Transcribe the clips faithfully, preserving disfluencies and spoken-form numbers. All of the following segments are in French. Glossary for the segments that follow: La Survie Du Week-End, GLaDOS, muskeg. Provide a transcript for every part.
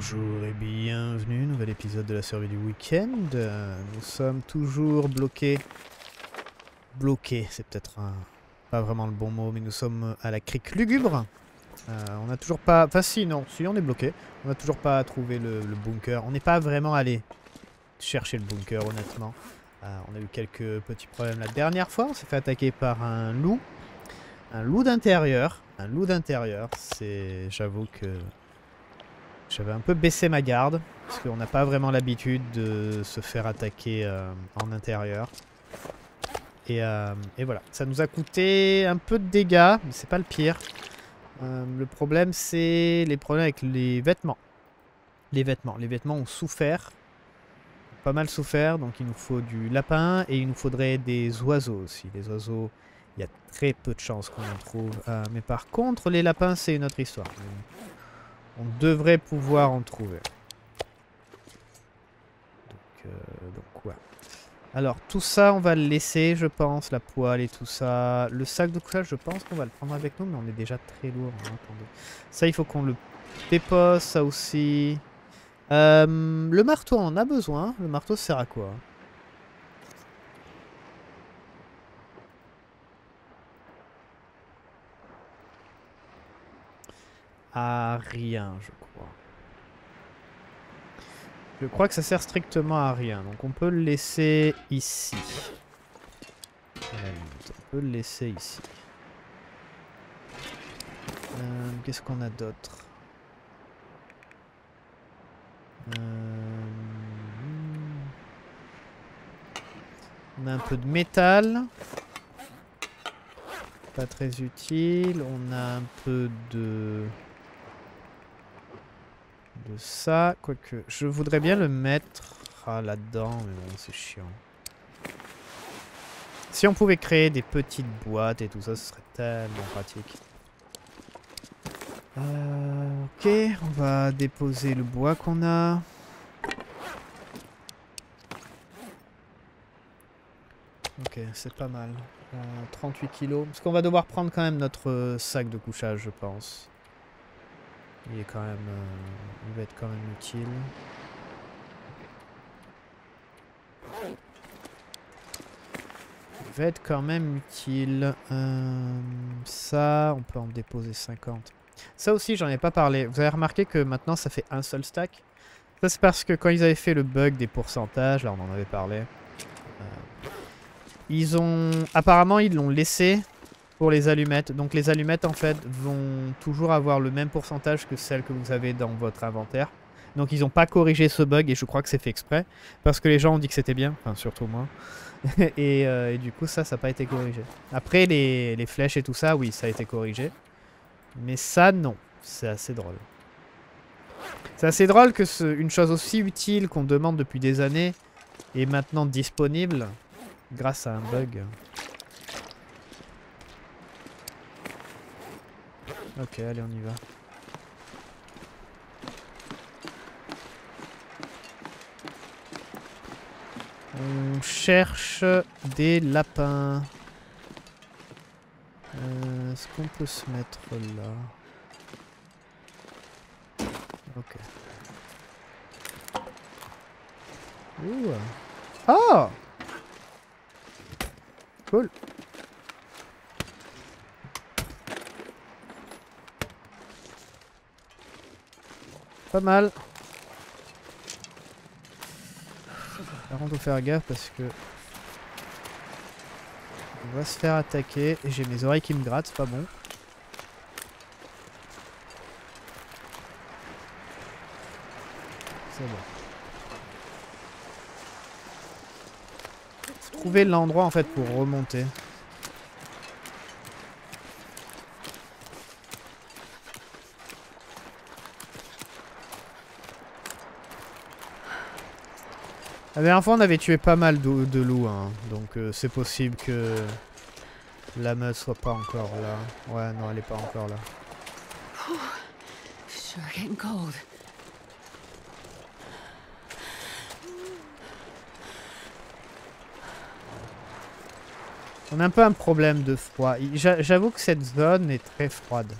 Bonjour et bienvenue, nouvel épisode de la survie du week-end. Nous sommes toujours bloqués. Bloqués, c'est peut-être un... pas vraiment le bon mot, mais nous sommes à la crique lugubre. Euh, on n'a toujours pas... Enfin si, non, si on est bloqué. On n'a toujours pas trouvé le, le bunker. On n'est pas vraiment allé chercher le bunker, honnêtement. Euh, on a eu quelques petits problèmes la dernière fois. On s'est fait attaquer par un loup. Un loup d'intérieur. Un loup d'intérieur, c'est... J'avoue que... J'avais un peu baissé ma garde, parce qu'on n'a pas vraiment l'habitude de se faire attaquer euh, en intérieur. Et, euh, et voilà, ça nous a coûté un peu de dégâts, mais c'est pas le pire. Euh, le problème, c'est les problèmes avec les vêtements. Les vêtements, les vêtements ont souffert, pas mal souffert, donc il nous faut du lapin et il nous faudrait des oiseaux aussi. Les oiseaux, il y a très peu de chances qu'on en trouve, euh, mais par contre, les lapins, c'est une autre histoire. On devrait pouvoir en trouver. Donc, euh, donc ouais. Alors tout ça on va le laisser je pense. La poêle et tout ça. Le sac de couchage je pense qu'on va le prendre avec nous. Mais on est déjà très lourd. Hein, ça il faut qu'on le dépose. Ça aussi. Euh, le marteau on en a besoin. Le marteau sert à quoi? À rien, je crois. Je crois que ça sert strictement à rien. Donc on peut le laisser ici. On peut le laisser ici. Euh, Qu'est-ce qu'on a d'autre? euh... On a un peu de métal. Pas très utile. On a un peu de... de ça, quoique je voudrais bien le mettre ah, là-dedans, mais bon, c'est chiant. Si on pouvait créer des petites boîtes et tout ça, ce serait tellement pratique. Euh, ok, on va déposer le bois qu'on a. Ok, c'est pas mal. Euh, trente-huit kilos. Parce qu'on va devoir prendre quand même notre sac de couchage, je pense. Il est quand même, euh, il va être quand même utile. Il va être quand même utile. Euh, ça, on peut en déposer cinquante. Ça aussi, j'en ai pas parlé. Vous avez remarqué que maintenant, ça fait un seul stack. Ça, c'est parce que quand ils avaient fait le bug des pourcentages, là, on en avait parlé. Euh, ils ont, apparemment, ils l'ont laissé. Pour les allumettes. Donc les allumettes en fait vont toujours avoir le même pourcentage que celles que vous avez dans votre inventaire. Donc ils n'ont pas corrigé ce bug et je crois que c'est fait exprès. Parce que les gens ont dit que c'était bien. Enfin surtout moi. et, euh, et du coup ça, ça n'a pas été corrigé. Après les, les flèches et tout ça, oui ça a été corrigé. Mais ça non. C'est assez drôle. C'est assez drôle que ce, une chose aussi utile qu'on demande depuis des années est maintenant disponible grâce à un bug. Ok, allez, on y va. On cherche des lapins. Euh, Est-ce qu'on peut se mettre là? Ok. Ouh. Oh! Cool. Pas mal. Par contre, faut faire gaffe parce que on va se faire attaquer. Et j'ai mes oreilles qui me grattent, c'est pas bon. C'est bon. Trouver l'endroit en fait pour remonter. La dernière fois on avait tué pas mal de, de loups, hein. Donc euh, c'est possible que la meute soit pas encore là. Ouais, non, elle est pas encore là. On a un peu un problème de froid. J'avoue que cette zone est très froide.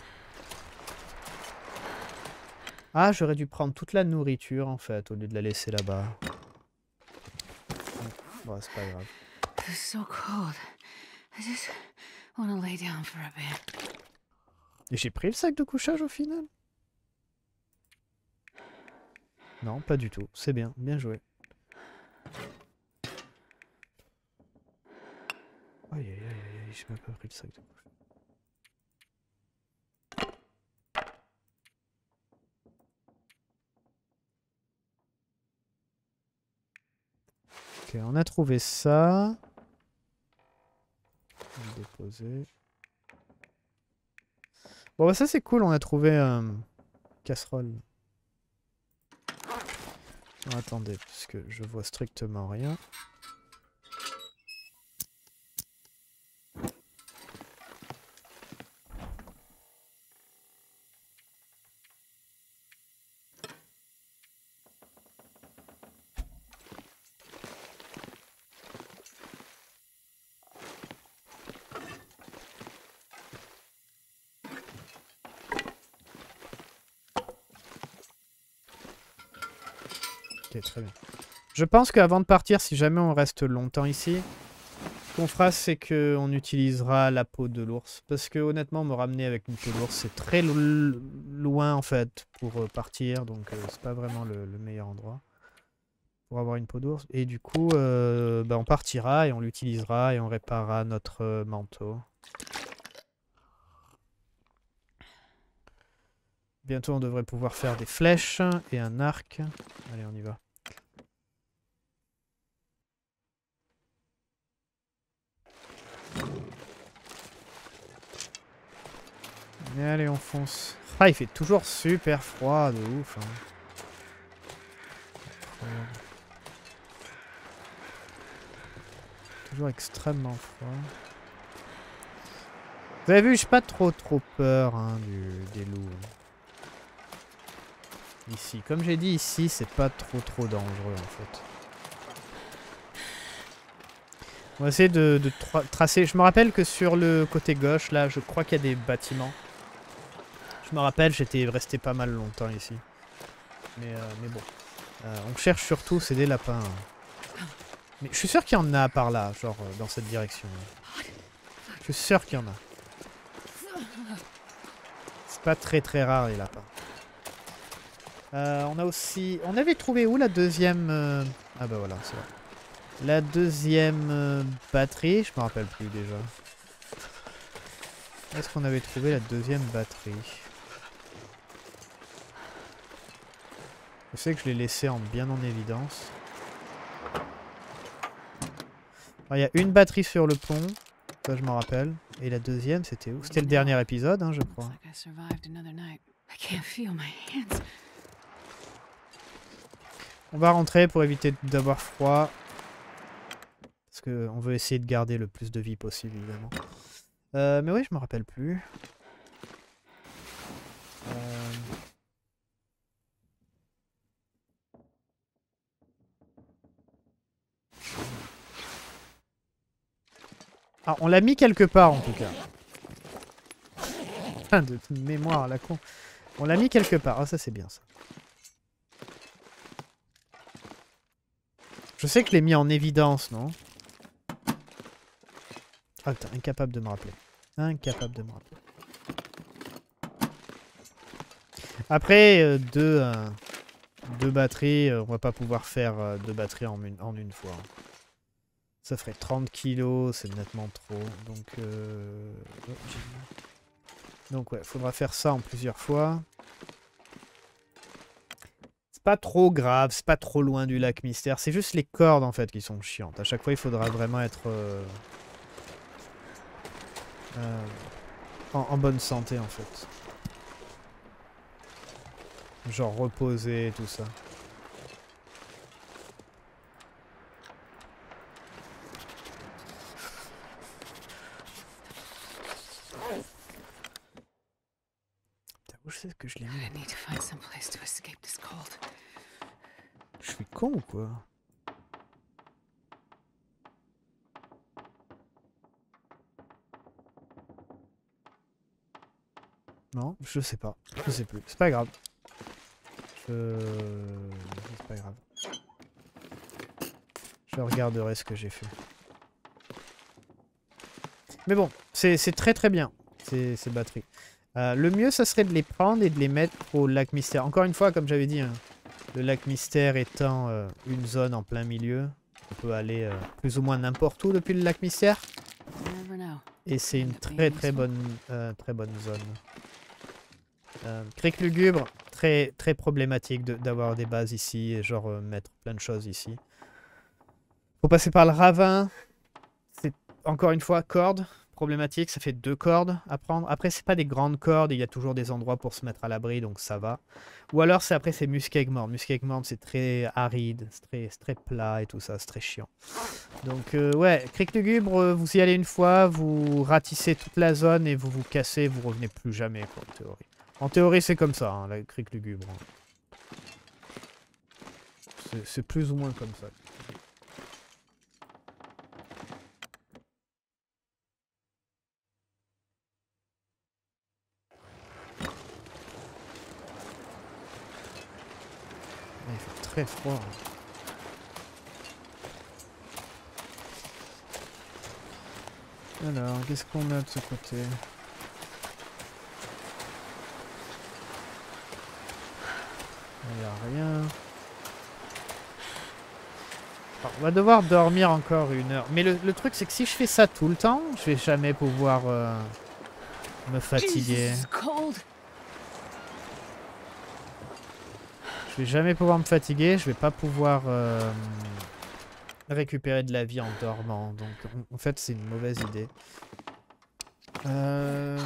Ah, j'aurais dû prendre toute la nourriture, en fait, au lieu de la laisser là-bas. Bon, c'est pas grave. Et j'ai pris le sac de couchage, au final? Non, pas du tout. C'est bien. Bien joué. Aïe, aïe, aïe, aïe, j'ai même pas pris le sac de couchage. Ok, on a trouvé ça. On va déposer. Bon bah ça c'est cool, on a trouvé euh, une casserole. Non, attendez, parce que je vois strictement rien. Ok, très bien. Je pense qu'avant de partir, si jamais on reste longtemps ici, ce qu'on fera, c'est qu'on utilisera la peau de l'ours. Parce que honnêtement, me ramener avec une peau d'ours, c'est très loin en fait pour partir. Donc euh, c'est pas vraiment le, le meilleur endroit pour avoir une peau d'ours. Et du coup, euh, bah, on partira et on l'utilisera et on réparera notre euh, manteau. Bientôt, on devrait pouvoir faire des flèches et un arc. Allez, on y va. Et allez, on fonce. Ah, il fait toujours super froid, de ouf. Hein. Toujours extrêmement froid. Vous avez vu, j'ai pas trop trop peur hein, du, des loups. Hein. Ici. Comme j'ai dit, ici, c'est pas trop trop dangereux, en fait. On va essayer de, de tra tracer... Je me rappelle que sur le côté gauche, là, je crois qu'il y a des bâtiments. Je me rappelle, j'étais resté pas mal longtemps ici. Mais, euh, mais bon. Euh, on cherche surtout, c'est des lapins. Hein. Mais je suis sûr qu'il y en a par là, genre, euh, dans cette direction. Hein. Je suis sûr qu'il y en a. C'est pas très très rare, les lapins. Euh, on a aussi... On avait trouvé où la deuxième... Euh... Ah bah voilà, c'est vrai. La deuxième euh, batterie, je me rappelle plus déjà. Est-ce qu'on avait trouvé la deuxième batterie? Je sais que je l'ai laissée en bien en évidence. Il y a une batterie sur le pont, ça je m'en rappelle. Et la deuxième, c'était où? C'était le dernier épisode, hein, je crois. On va rentrer pour éviter d'avoir froid. Parce qu'on veut essayer de garder le plus de vie possible, évidemment. Euh, mais oui, je me rappelle plus. Euh... Ah, on l'a mis quelque part, en tout cas. Putain, de mémoire, la con. On l'a mis quelque part. Ah, ça, c'est bien, ça. Je sais que je l'ai mis en évidence, non? Ah putain, incapable de me rappeler. Incapable de me rappeler. Après, euh, deux, euh, deux batteries, euh, on va pas pouvoir faire euh, deux batteries en une, en une fois. Hein. Ça ferait trente kilos, c'est nettement trop. Donc, euh... Donc ouais, faudra faire ça en plusieurs fois. Pas trop grave, c'est pas trop loin du lac mystère, c'est juste les cordes en fait qui sont chiantes. À chaque fois il faudra vraiment être euh, euh, en, en bonne santé en fait. Genre reposer et tout ça. Que je l'ai mis. Je suis con ou quoi? Non, je sais pas. Je sais plus. C'est pas grave. Euh... C'est pas grave. Je regarderai ce que j'ai fait. Mais bon, c'est très très bien, ces, ces batteries. Euh, le mieux, ça serait de les prendre et de les mettre au lac mystère. Encore une fois, comme j'avais dit, hein, le lac mystère étant euh, une zone en plein milieu, on peut aller euh, plus ou moins n'importe où depuis le lac mystère. Et c'est une très très bonne, euh, très bonne zone. Euh, Cric lugubre, très très problématique d'avoir de, des bases ici et genre euh, mettre plein de choses ici. Faut passer par le ravin. C'est encore une fois corde problématique. Ça fait deux cordes à prendre. Après c'est pas des grandes cordes. Il y a toujours des endroits pour se mettre à l'abri, donc ça va. Ou alors c'est après c'est muskeg mort. Muskeg mort c'est très aride, c'est très, très plat et tout ça, c'est très chiant. Donc euh, ouais, Cric lugubre, euh, vous y allez une fois, vous ratissez toute la zone et vous vous cassez, vous revenez plus jamais quoi, en théorie. En théorie c'est comme ça, hein, la cric lugubre. C'est plus ou moins comme ça. Il fait très froid. Hein. Alors, qu'est-ce qu'on a de ce côté? Il n'y a rien. Alors, on va devoir dormir encore une heure. Mais le, le truc, c'est que si je fais ça tout le temps, je vais jamais pouvoir euh, me fatiguer. Je vais jamais pouvoir me fatiguer. Je vais pas pouvoir... Euh, récupérer de la vie en dormant, donc en fait c'est une mauvaise idée. Euh...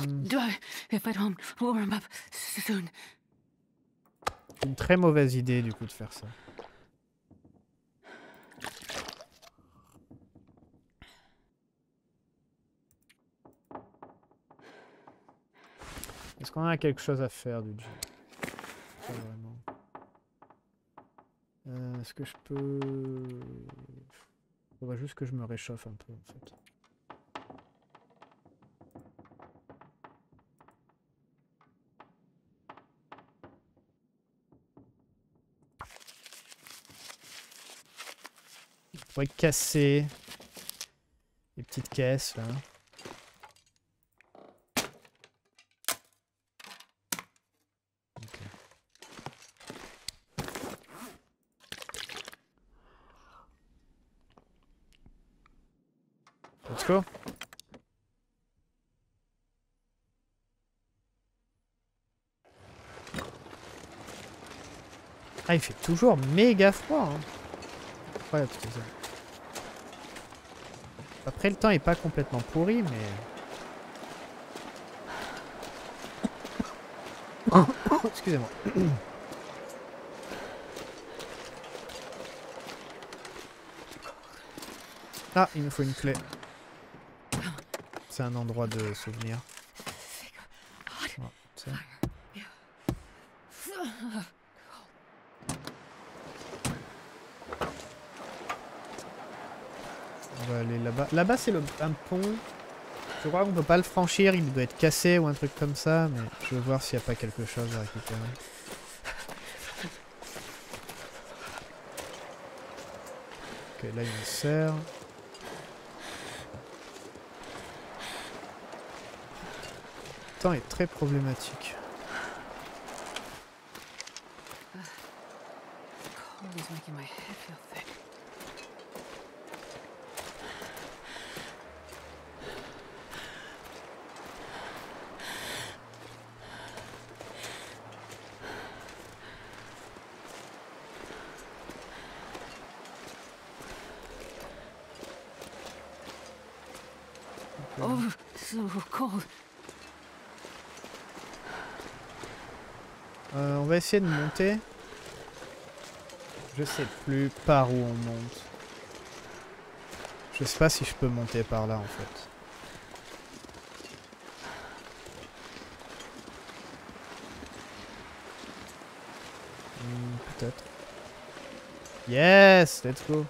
Une très mauvaise idée du coup de faire ça. Est-ce qu'on a quelque chose à faire du jeu? Pas vraiment. Euh, Est-ce que je peux... Il faudrait juste que je me réchauffe un peu, en fait. Je pourrais casser les petites caisses, là. Ah, il fait toujours méga froid. Hein. Incroyable, tout ça. Après, le temps est pas complètement pourri, mais... Excusez-moi. Ah, il me faut une clé. C'est un endroit de souvenir. Oh, ça. On va aller là-bas. Là-bas, c'est un pont. Je crois qu'on peut pas le franchir. Il doit être cassé ou un truc comme ça. Mais je veux voir s'il n'y a pas quelque chose à récupérer. Ok, là, il me sert. Est très problématique. Oh, so cold. Euh, on va essayer de monter. Je sais plus par où on monte. Je sais pas si je peux monter par là en fait. Hmm, peut-être. Yes, let's go.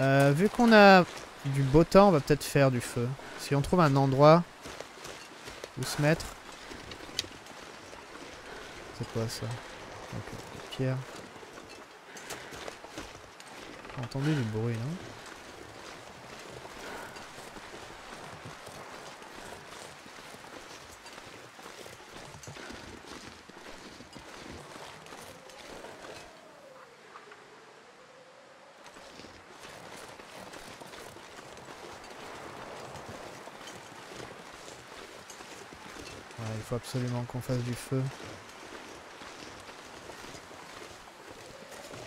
Euh, vu qu'on a du beau temps, on va peut-être faire du feu. Si on trouve un endroit où se mettre. C'est quoi ça? Un peu de pierre. Entendez du bruit, non? Ouais, il faut absolument qu'on fasse du feu.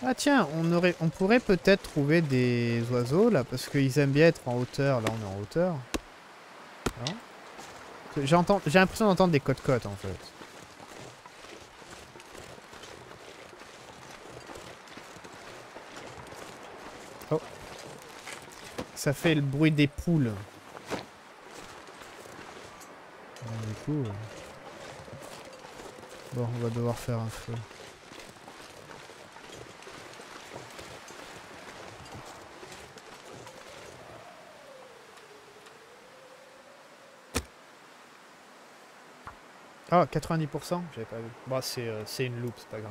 Ah tiens, on, aurait, on pourrait peut-être trouver des oiseaux là, parce qu'ils aiment bien être en hauteur. Là on est en hauteur. J'ai l'impression d'entendre des côtes-côtes en fait. Oh. Ça fait le bruit des poules. Du coup... Bon, on va devoir faire un feu. Ah, quatre-vingt-dix pour cent? J'avais pas vu. Bah, c'est euh, une loupe, c'est pas grave.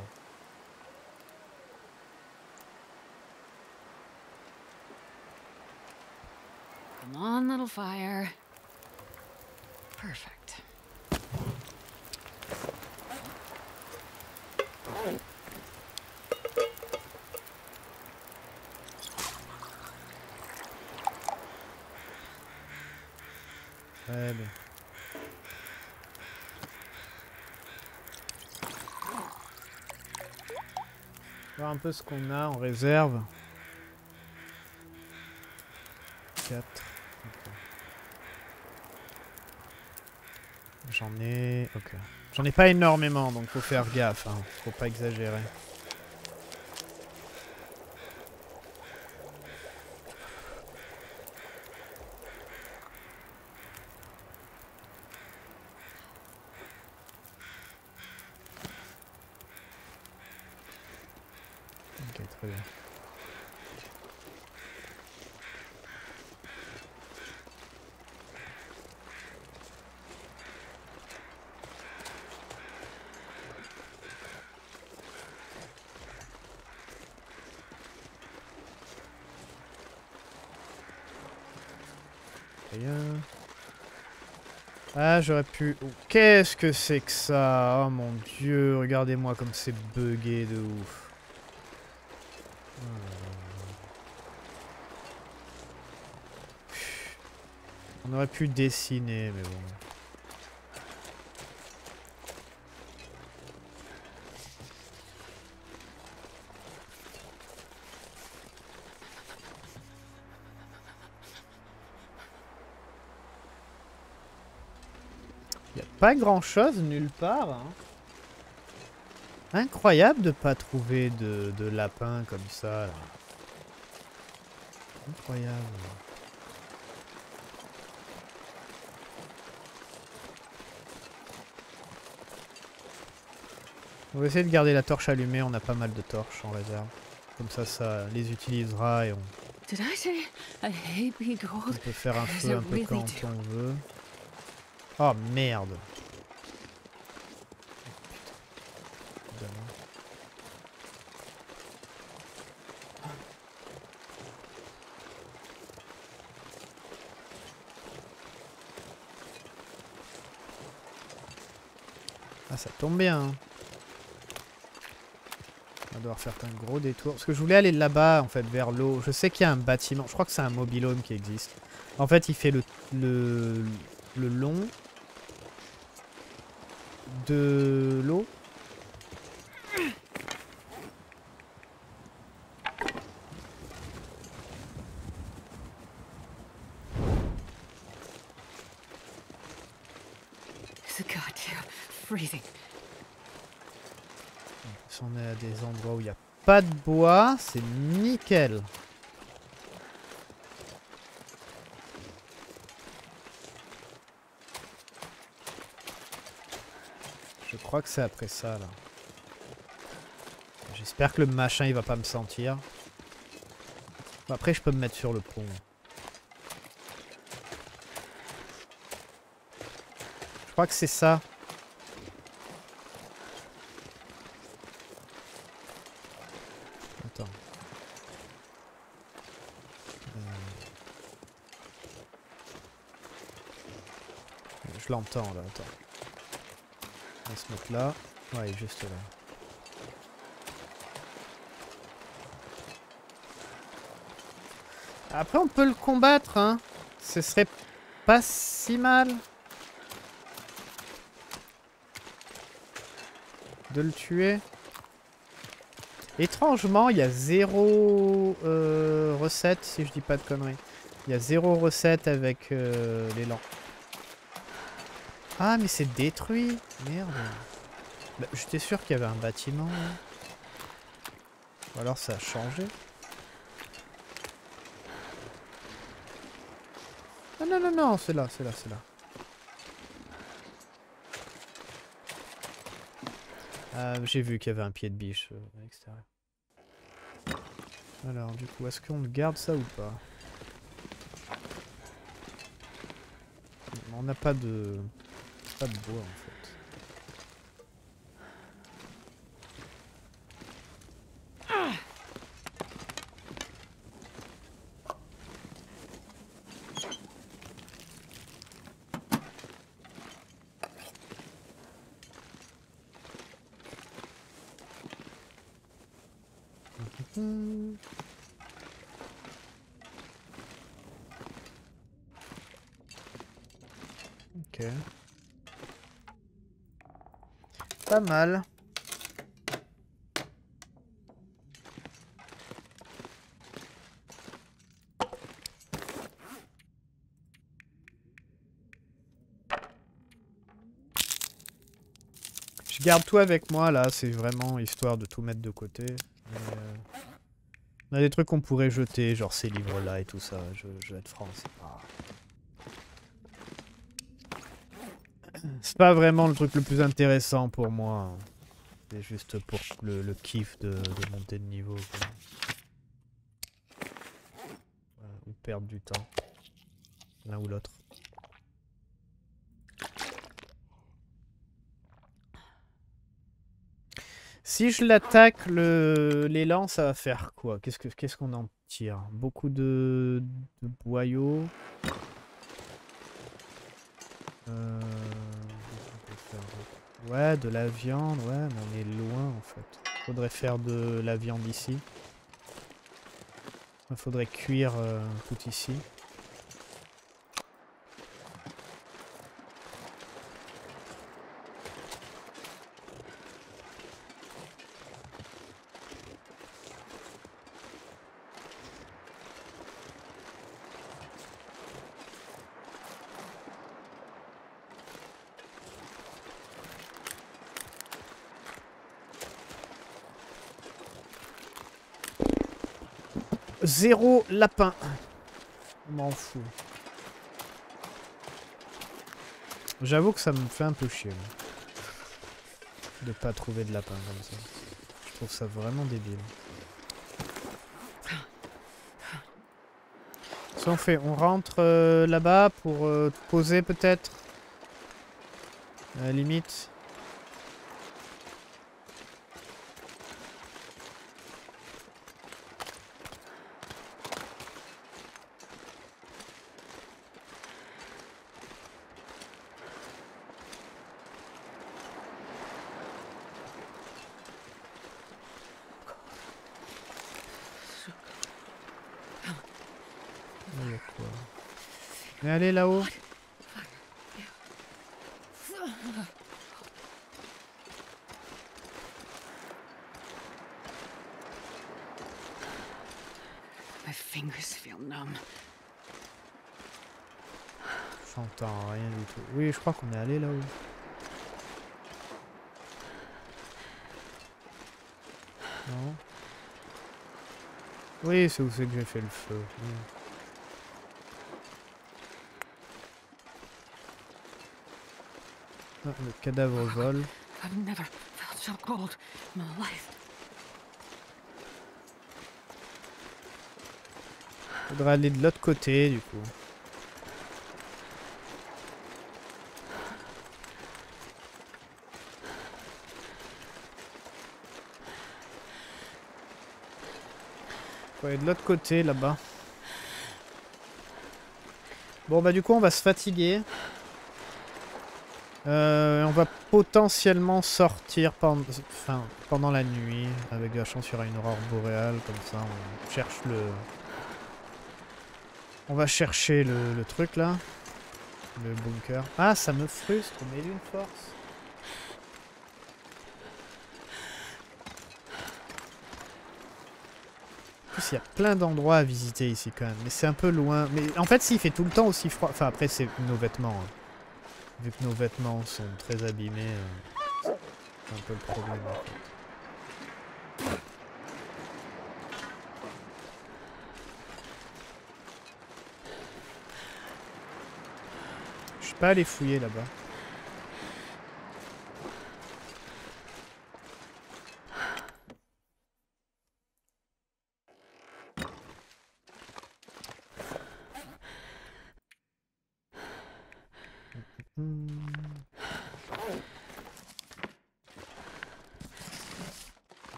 Come on, little fire. Perfect. Très bien. Un peu ce qu'on a en réserve. quatre. Okay. J'en ai... Ok. J'en ai pas énormément, donc faut faire gaffe. Hein. Faut pas exagérer. Ah, j'aurais pu... Oh, qu'est-ce que c'est que ça? Oh mon dieu, regardez-moi comme c'est bugué de ouf. On aurait pu dessiner, mais bon... Pas grand chose nulle part. Hein. Incroyable de pas trouver de, de lapin comme ça. Là. Incroyable. On va essayer de garder la torche allumée. On a pas mal de torches en réserve. Comme ça, ça les utilisera et on, on peut faire un feu un peu quand on veut. Oh merde. Ah ça tombe bien. Hein. On va devoir faire un gros détour. Parce que je voulais aller là-bas en fait vers l'eau. Je sais qu'il y a un bâtiment. Je crois que c'est un mobilhome qui existe. En fait il fait le, le, le long... de l'eau. Si on est à des endroits où il n'y a pas de bois, c'est nickel. Je crois que c'est après ça là. J'espère que le machin il va pas me sentir. Après je peux me mettre sur le pont. Je crois que c'est ça. Attends. Euh... Je l'entends là, attends. On va se mettre là. Ouais, juste là. Après on peut le combattre, hein. Ce serait pas si mal de le tuer. Étrangement, il y a zéro euh, recette, si je dis pas de conneries. Il y a zéro recette avec euh, l'élan. Ah, mais c'est détruit. Merde. Bah, j'étais sûr qu'il y avait un bâtiment. Hein. Ou alors ça a changé. Ah non, non, non, c'est là, c'est là, c'est là. Euh, j'ai vu qu'il y avait un pied de biche euh, à l'extérieur. Alors du coup, est-ce qu'on garde ça ou pas? On n'a pas de... pas de bois en fait. Ah. Ok. Pas mal. Je garde tout avec moi là, c'est vraiment histoire de tout mettre de côté. Mais euh... on a des trucs qu'on pourrait jeter, genre ces livres là et tout ça, je, je vais être franc, c'est pas... C'est pas vraiment le truc le plus intéressant pour moi. C'est juste pour le, le kiff de, de monter de niveau. Quoi. Voilà, ou perdre du temps. L'un ou l'autre. Si je l'attaque, l'élan, ça va faire quoi? Qu'est-ce que, qu'est-ce qu'on en tire? Beaucoup de, de boyaux. Euh... Ouais, de la viande, ouais, mais on est loin en fait. Faudrait faire de la viande ici. Faudrait cuire euh, tout ici. Zéro lapin. On m'en fout. J'avoue que ça me fait un peu chier. Là, de pas trouver de lapin comme ça. Je trouve ça vraiment débile. Ça on fait, on rentre euh, là-bas pour euh, poser peut-être. À la limite. Mais allez là-haut. J'entends rien du tout. Oui, je crois qu'on est allé là-haut. Non. Oui, c'est où c'est que j'ai fait le feu. Oui. Le cadavre vole. Faudra aller de l'autre côté du coup. Faut aller de l'autre côté, là-bas. Bon, bah du coup, on va se fatiguer. Euh, on va potentiellement sortir pendant, enfin, pendant la nuit. Avec de la chance, il y aura une aurore boréale. Comme ça, on cherche le... On va chercher le, le truc, là. Le bunker. Ah, ça me frustre. On met une force. En plus, il y a plein d'endroits à visiter ici, quand même. Mais c'est un peu loin. Mais en fait, s'il fait tout le temps aussi froid... Enfin, après, c'est nos vêtements, hein. Vu que nos vêtements sont très abîmés, euh, c'est un peu le problème. En fait. Je suis pas allé fouiller là-bas.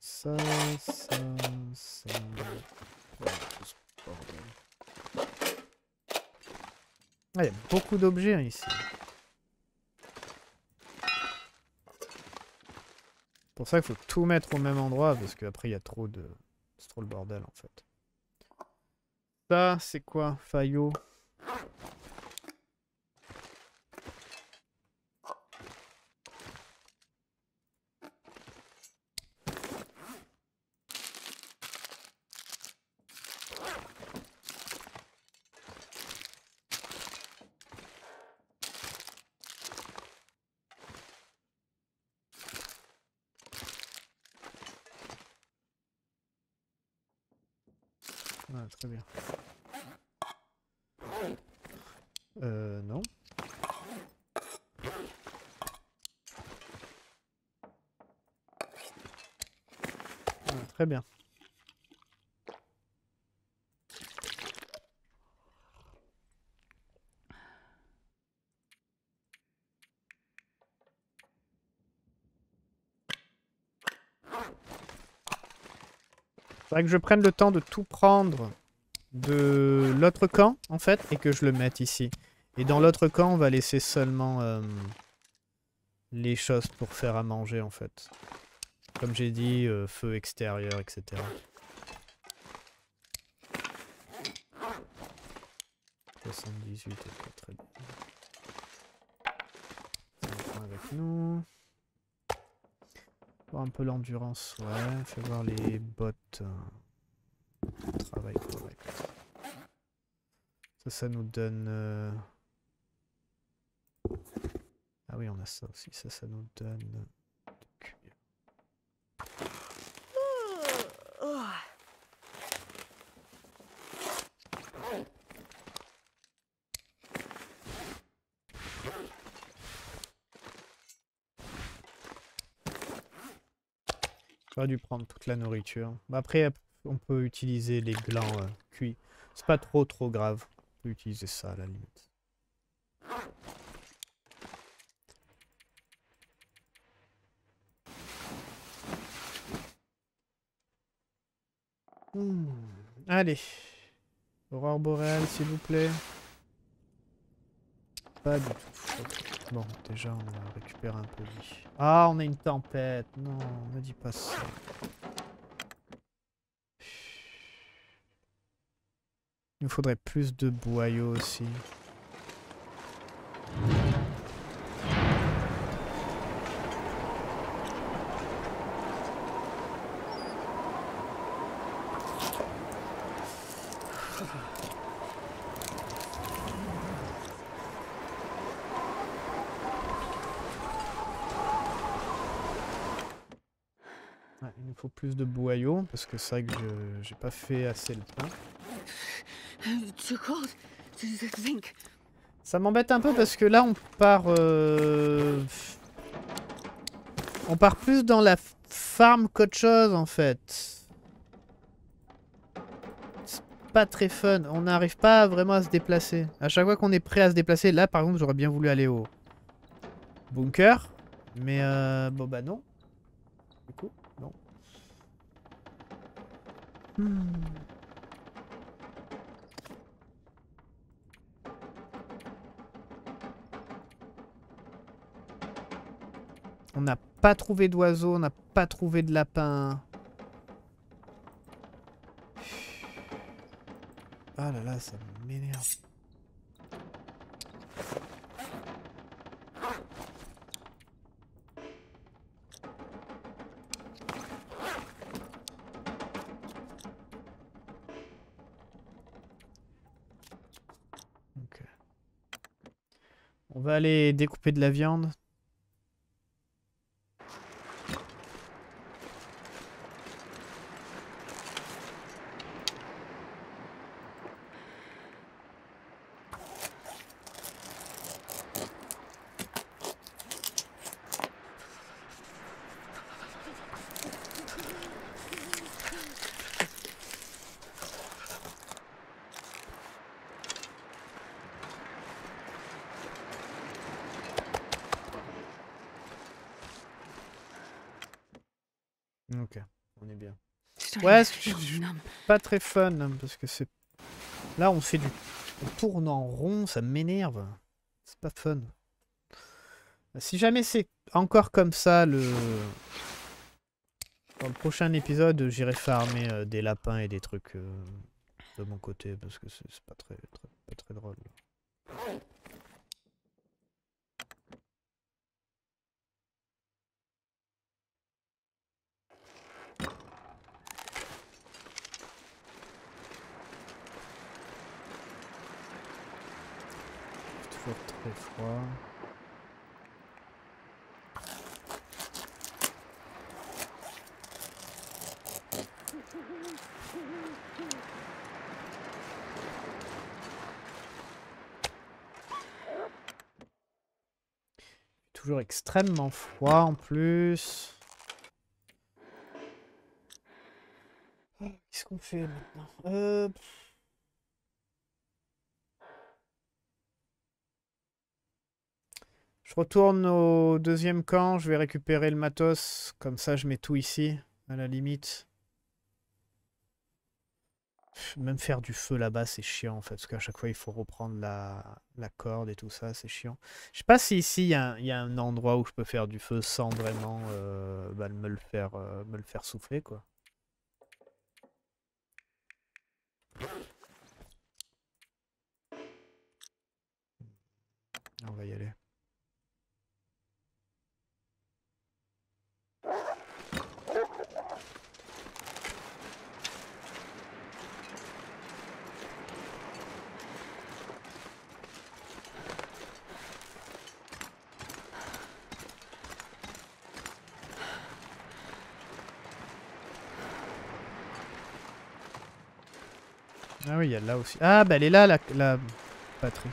Ça, ça, ça... Ah, il y a beaucoup d'objets hein, ici. C'est pour ça qu'il faut tout mettre au même endroit, parce qu'après il y a trop de... C'est trop le bordel en fait. Ça, c'est quoi? Faillot. Ah, très bien. Euh, non. Ah, très bien. Faudrait que je prenne le temps de tout prendre de l'autre camp, en fait, et que je le mette ici. Et dans l'autre camp, on va laisser seulement euh, les choses pour faire à manger, en fait. Comme j'ai dit, euh, feu extérieur, et cetera. soixante-dix-huit, est pas très bien. On prend avec nous. Un peu l'endurance, ouais. Fais voir les bottes. Travail correct. Ça, ça nous donne... Euh... Ah oui, on a ça aussi. Ça, ça nous donne... J'aurais dû prendre toute la nourriture. Après, on peut utiliser les glands euh, cuits. C'est pas trop trop grave. On peut utiliser ça à la limite. Mmh. Allez. Aurore boréale, s'il vous plaît. Pas du tout. Bon, déjà, on récupère un peu de vie. Ah, on a une tempête. Non, ne dis pas ça. Il nous faudrait plus de boyaux aussi. Plus de boyaux parce que c'est vrai que j'ai pas fait assez le pain. Ça m'embête un peu parce que là on part euh... on part plus dans la farm qu'autre chose en fait. pas très fun. On n'arrive pas vraiment à se déplacer. À chaque fois qu'on est prêt à se déplacer, là par contre j'aurais bien voulu aller au bunker. Mais euh, bon bah non. Du coup, non. Hmm. On n'a pas trouvé d'oiseaux, on n'a pas trouvé de lapin. Ah là là, ça m'énerve. Ok. On va aller découper de la viande. Ok, on est bien. Ouais, c'est pas très fun parce que c'est. Là, on fait du. On tourne en rond, ça m'énerve. C'est pas fun. Si jamais c'est encore comme ça, le. Dans le prochain épisode, j'irai farmer euh, des lapins et des trucs euh, de mon côté parce que c'est pas très, très, pas très drôle. Très froid. Toujours extrêmement froid en plus. Qu'est-ce qu'on fait maintenant? euh... Je retourne au deuxième camp, je vais récupérer le matos, comme ça je mets tout ici, à la limite. Même faire du feu là-bas c'est chiant en fait, parce qu'à chaque fois il faut reprendre la, la corde et tout ça, c'est chiant. Je sais pas si ici il y, a, il y a un endroit où je peux faire du feu sans vraiment euh, bah, me, le faire, euh, me le faire souffler quoi. On va y aller. Ah oui, il y a là aussi. Ah bah elle est là, la, la batterie.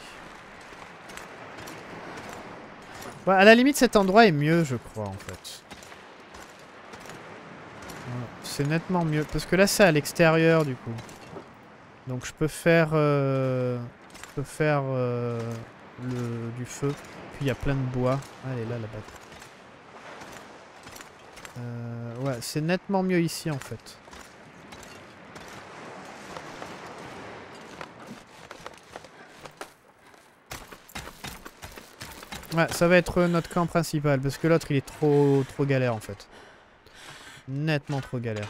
Ouais, à la limite, cet endroit est mieux, je crois, en fait. Voilà. C'est nettement mieux. Parce que là, c'est à l'extérieur, du coup. Donc je peux faire... Euh, je peux faire euh, le, du feu. Puis il y a plein de bois. Ah, elle est là, la batterie. Euh, ouais, c'est nettement mieux ici, en fait. Ouais, ça va être notre camp principal, parce que l'autre il est trop trop galère en fait. Nettement trop galère.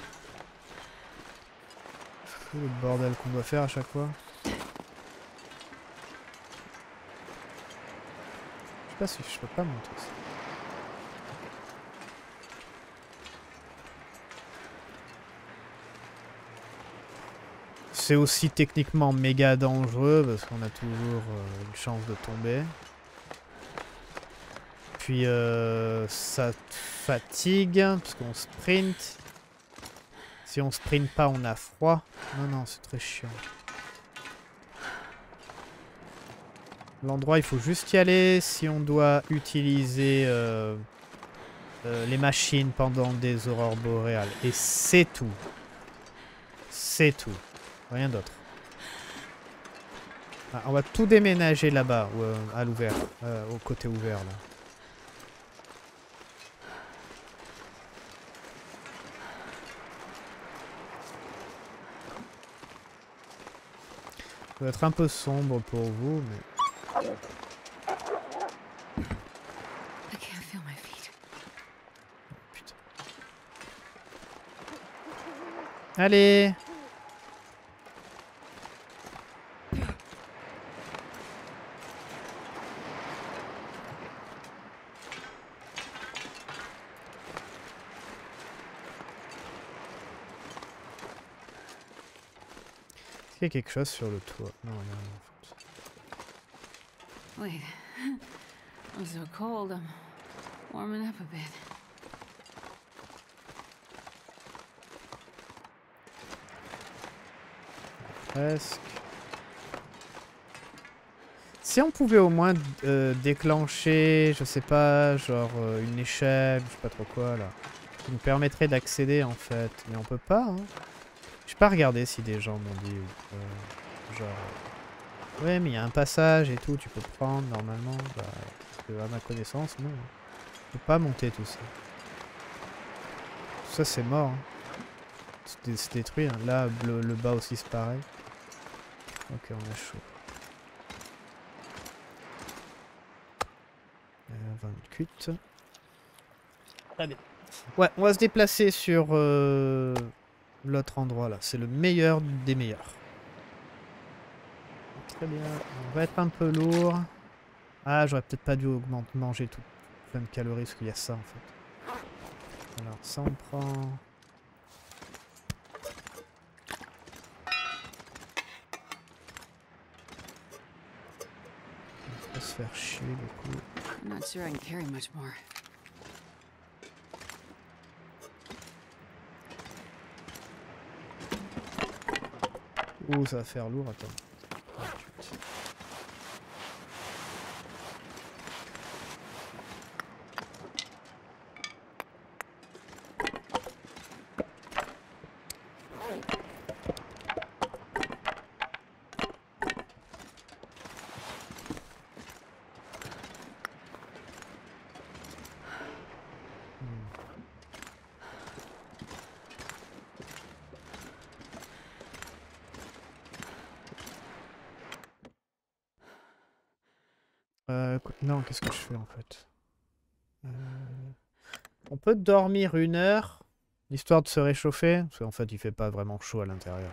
C'est le bordel qu'on doit faire à chaque fois. Je sais pas si je peux pas monter ça. C'est aussi techniquement méga dangereux, parce qu'on a toujours euh, une chance de tomber. Puis euh, ça fatigue, parce qu'on sprint. Si on sprint pas, on a froid. Non, non, c'est très chiant. L'endroit, il faut juste y aller. Si on doit utiliser euh, euh, les machines pendant des aurores boréales. Et c'est tout. C'est tout. Rien d'autre. Ah, on va tout déménager là-bas, euh, à l'ouvert, euh, au côté ouvert là. Ça va être un peu sombre pour vous, mais... Putain. Allez! Il y a quelque chose sur le toit. Non, il y a rien en fait. Wait, I'm so cold. I'm warming up a bit. Presque. Si on pouvait au moins euh, déclencher, je sais pas, genre euh, une échelle, je sais pas trop quoi là, qui nous permettrait d'accéder en fait, mais on peut pas, hein. Je n'ai pas regardé si des gens m'ont dit euh, genre ouais mais il y a un passage et tout, tu peux prendre normalement, bah, à ma connaissance non, je peux pas monter tout ça. Tout ça c'est mort, hein. C'est dé détruit, hein. Là le, le bas aussi c'est pareil. Ok, on a chaud. Euh, vingt-huit. Très bien. Ouais, on va se déplacer sur... Euh l'autre endroit là, c'est le meilleur des meilleurs. Très bien, on va être un peu lourd. Ah, j'aurais peut-être pas dû augmenter, manger tout plein de calories parce qu'il y a ça en fait. Alors ça on prend... On va se faire chier beaucoup. Je ne suis pas sûr que je peux beaucoup plus. Ouh, ça va faire lourd, attends. Ah, non, qu'est-ce que je fais en fait? euh... On peut dormir une heure, l'histoire de se réchauffer, parce qu'en fait il fait pas vraiment chaud à l'intérieur.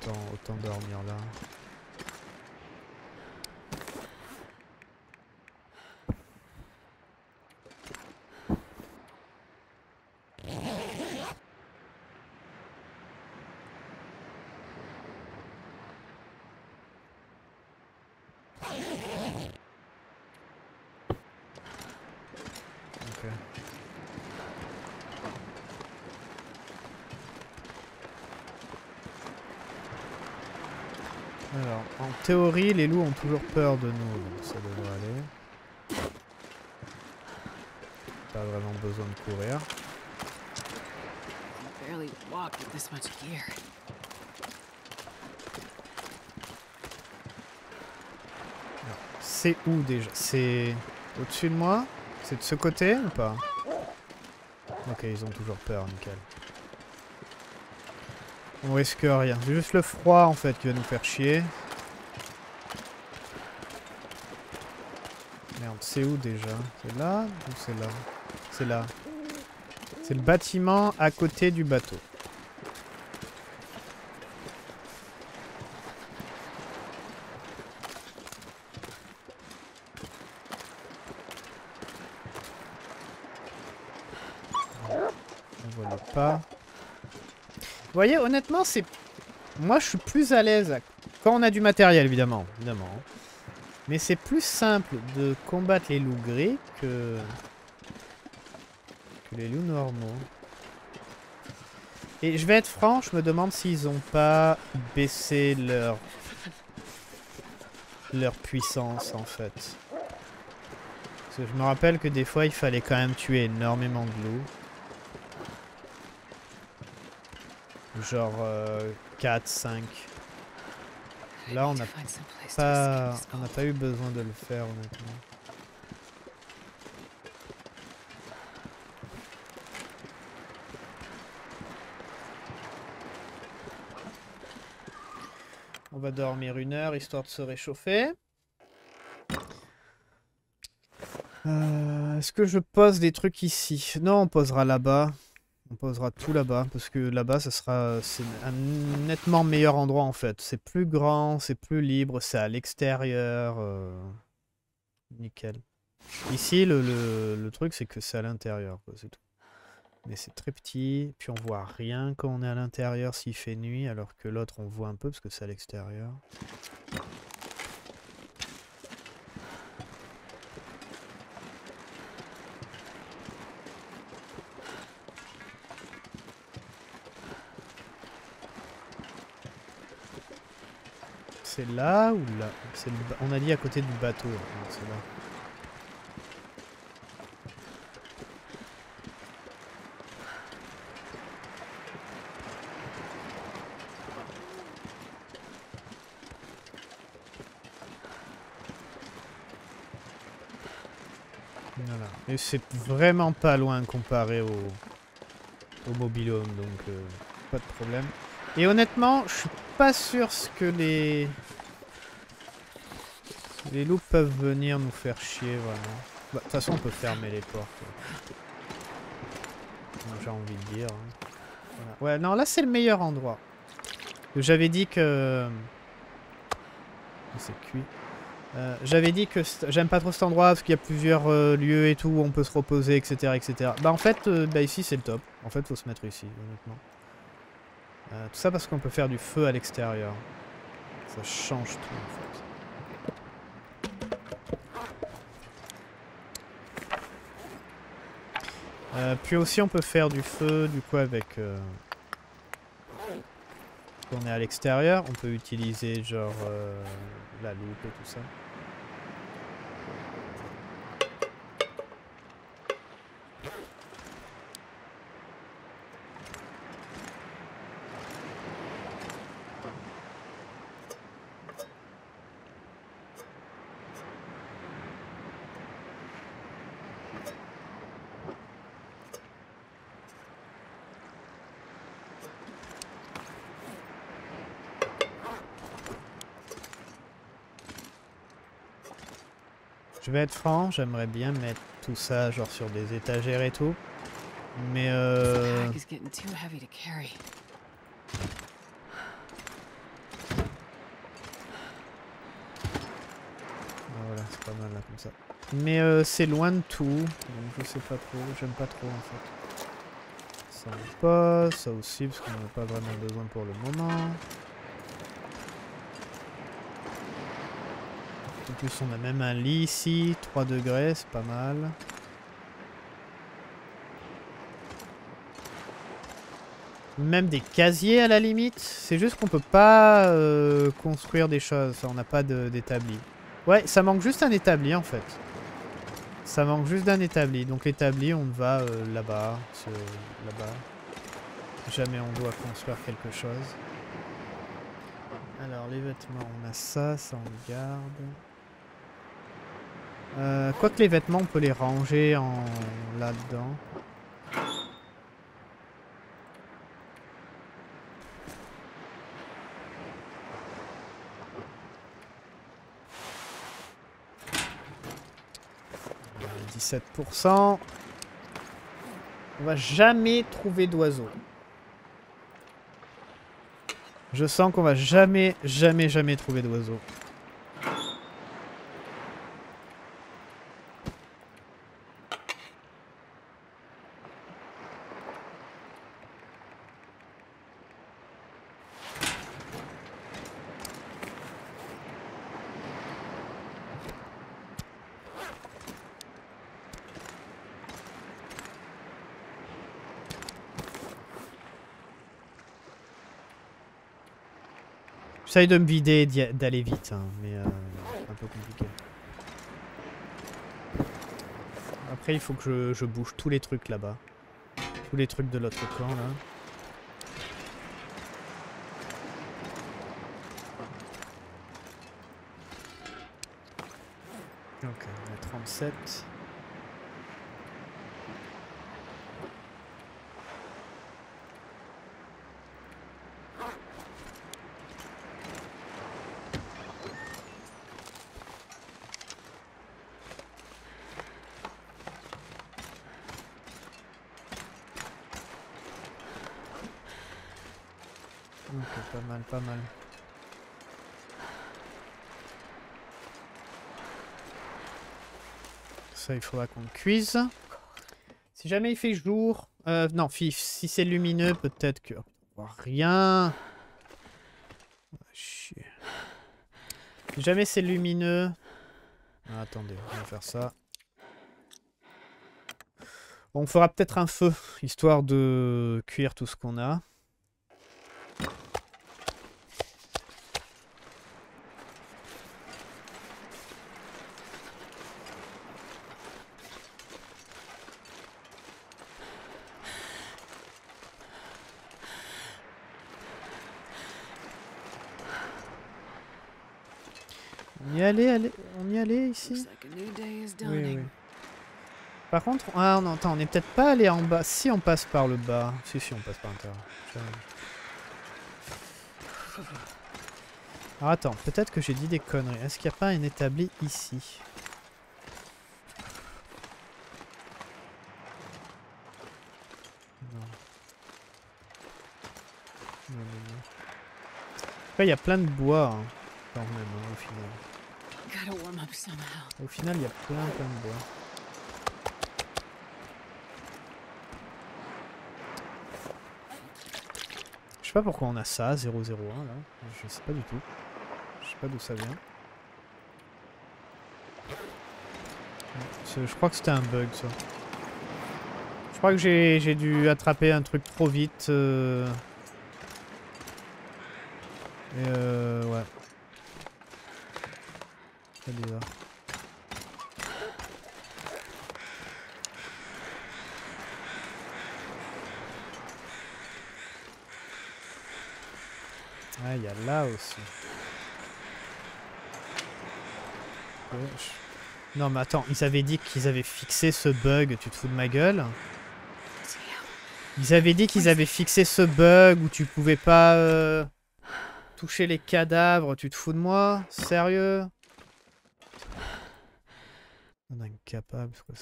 Autant, autant dormir là. Alors, en théorie, les loups ont toujours peur de nous, donc ça devrait aller. Pas vraiment besoin de courir. C'est où déjà? C'est au-dessus de moi? C'est de ce côté ou pas? Ok, ils ont toujours peur, nickel. On risque rien. C'est juste le froid en fait qui va nous faire chier. Merde, c'est où déjà? C'est là ou c'est là? C'est là. C'est le bâtiment à côté du bateau. On voit le pas. Vous voyez, honnêtement, c'est... Moi, je suis plus à l'aise à... quand on a du matériel, évidemment. évidemment. Mais c'est plus simple de combattre les loups gris que... que les loups normaux. Et je vais être franc, je me demande s'ils n'ont pas baissé leur... leur puissance, en fait. Parce que je me rappelle que des fois, il fallait quand même tuer énormément de loups. Genre euh, quatre, cinq. Là, on n'a pas, on n'a pas eu besoin de le faire, honnêtement. On va dormir une heure, histoire de se réchauffer. Euh, Est-ce que je pose des trucs ici? Non, on posera là-bas. On posera tout là-bas, parce que là-bas, ça sera un nettement meilleur endroit, en fait. C'est plus grand, c'est plus libre, c'est à l'extérieur. Euh... Nickel. Ici, le, le, le truc, c'est que c'est à l'intérieur, c'est tout. Mais c'est très petit, puis on voit rien quand on est à l'intérieur s'il fait nuit, alors que l'autre, on voit un peu, parce que c'est à l'extérieur. C'est là ou là? C'est le... On a dit à côté du bateau. Hein, c'est là. Voilà. Et c'est vraiment pas loin comparé au, au mobilhome, donc euh, pas de problème. Et honnêtement, je suis pas sûr ce que les... Les loups peuvent venir nous faire chier, vraiment. Bah, de toute façon, on peut fermer les portes. Ouais. J'ai envie de dire. Hein. Voilà. Ouais, non, là, c'est le meilleur endroit. J'avais dit que... C'est cuit. Euh, J'avais dit que j'aime pas trop cet endroit, parce qu'il y a plusieurs euh, lieux et tout, où on peut se reposer, et cetera et cetera. Bah, en fait, euh, bah, ici, c'est le top. En fait, faut se mettre ici, honnêtement. Euh, tout ça parce qu'on peut faire du feu à l'extérieur. Ça change tout, en fait. Euh, puis aussi on peut faire du feu du coup avec euh, quand on est à l'extérieur, on peut utiliser genre euh, la loupe et tout ça. Je vais être franc, j'aimerais bien mettre tout ça genre sur des étagères et tout, mais euh... voilà, c'est pas mal là comme ça. Mais euh, c'est loin de tout, donc je sais pas trop, j'aime pas trop en fait. Ça on pose, ça aussi parce qu'on n'en a pas vraiment besoin pour le moment. En plus, on a même un lit ici, trois degrés, c'est pas mal. Même des casiers à la limite, c'est juste qu'on peut pas euh, construire des choses, on n'a pas d'établi. Ouais, ça manque juste un établi en fait. Ça manque juste d'un établi, donc l'établi on va euh, là-bas, là-bas. Si jamais on doit construire quelque chose. Alors les vêtements, on a ça, ça on le garde. Euh, Quoique les vêtements, on peut les ranger en... là-dedans. dix-sept pour cent. On va jamais trouver d'oiseaux. Je sens qu'on va jamais, jamais, jamais trouver d'oiseaux. J'essaye de me vider, d'aller vite, hein, mais euh, c'est un peu compliqué. Après, il faut que je, je bouge tous les trucs là-bas. Tous les trucs de l'autre camp, là. Donc on a trente-sept. Pas mal. Ça, il faudra qu'on cuise. Si jamais il fait jour... Euh, non, si c'est lumineux, peut-être que... On voit rien. Oh, chier. Si jamais c'est lumineux... Ah, attendez, on va faire ça. Bon, on fera peut-être un feu, histoire de cuire tout ce qu'on a. Allez, allez, on y allait ici. Oui, oui. Par contre, ah non, attends, on n'est peut-être pas allé en bas. Si on passe par le bas, si si on passe par l'intérieur. Alors attends, peut-être que j'ai dit des conneries. Est-ce qu'il n'y a pas un établi ici? Non. Non, non, non. Après, il y a plein de bois hein, quand même hein, au final. Au final, il y a plein, plein de bois. Je sais pas pourquoi on a ça, zéro zéro un là. Je sais pas du tout. Je sais pas d'où ça vient. Je crois que c'était un bug ça. Je crois que j'ai dû attraper un truc trop vite. Euh... Et euh, ouais. Bizarre. Ah, il y a là aussi. Oh. Non mais attends, ils avaient dit qu'ils avaient fixé ce bug, tu te fous de ma gueule? Ils avaient dit qu'ils avaient fixé ce bug où tu pouvais pas euh, toucher les cadavres, tu te fous de moi? Sérieux? On est incapable, je crois.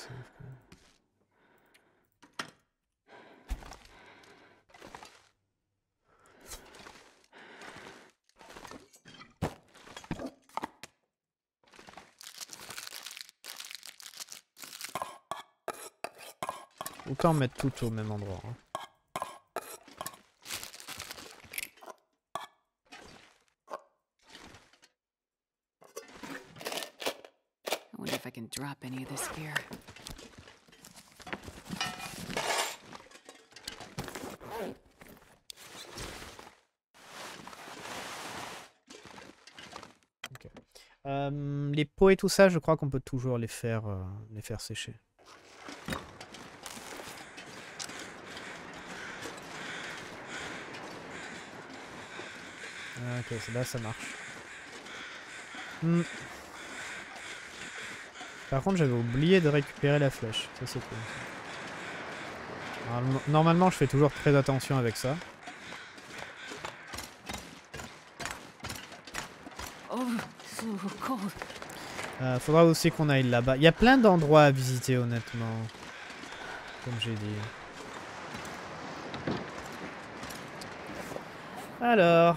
Autant mettre tout au même endroit. Hein. Drop any of this here. Okay. Euh, les pots et tout ça, je crois qu'on peut toujours les faire, euh, les faire sécher. Ok, là ça marche. Hmm. Par contre, j'avais oublié de récupérer la flèche. Ça, c'est cool. Normalement, normalement, je fais toujours très attention avec ça. Euh, faudra aussi qu'on aille là-bas. Il y a plein d'endroits à visiter, honnêtement. Comme j'ai dit. Alors...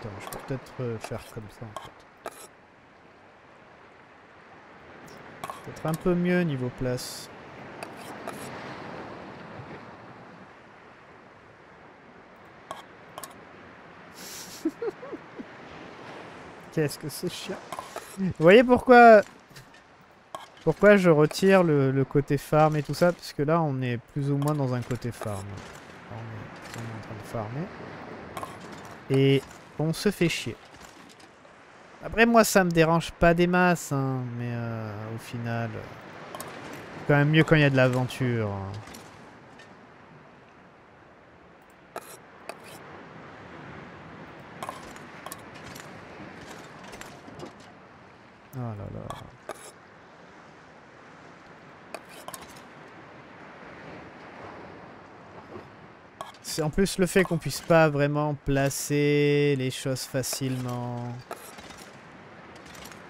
Attends, je peux peut-être faire comme ça en fait. Peut-être un peu mieux niveau place. Qu'est-ce que c'est chiant. Vous voyez pourquoi pourquoi je retire le, le côté farm et tout ça, parce que là on est plus ou moins dans un côté farm. On est, on est en train de farmer. Et on se fait chier. Après moi ça me dérange pas des masses, hein, mais euh, au final, c'est quand même mieux quand il y a de l'aventure. Oh là là. C'est en plus le fait qu'on puisse pas vraiment placer les choses facilement.